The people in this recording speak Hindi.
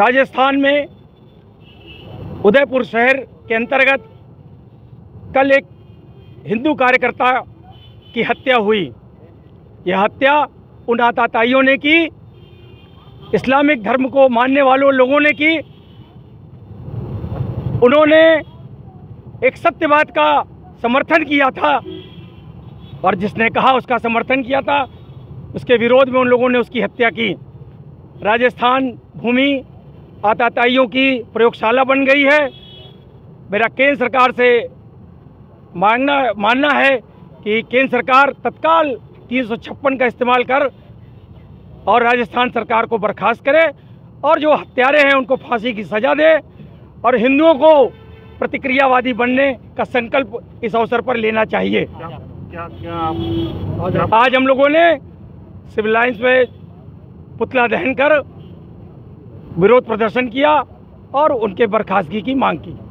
राजस्थान में उदयपुर शहर के अंतर्गत कल एक हिंदू कार्यकर्ता की हत्या हुई। यह हत्या उन आताताइयों ने की, इस्लामिक धर्म को मानने वालों लोगों ने की। उन्होंने एक सत्यवाद का समर्थन किया था और जिसने कहा उसका समर्थन किया था, उसके विरोध में उन लोगों ने उसकी हत्या की। राजस्थान भूमि आताताइयों की प्रयोगशाला बन गई है। मेरा केंद्र सरकार से मानना है कि केंद्र सरकार तत्काल 356 का इस्तेमाल कर और राजस्थान सरकार को बर्खास्त करे और जो हत्यारे हैं उनको फांसी की सज़ा दे और हिंदुओं को प्रतिक्रियावादी बनने का संकल्प इस अवसर पर लेना चाहिए। आज हम लोगों ने सिविल लाइंस में पुतला दहन कर विरोध प्रदर्शन किया और उनके बर्खास्तगी की मांग की।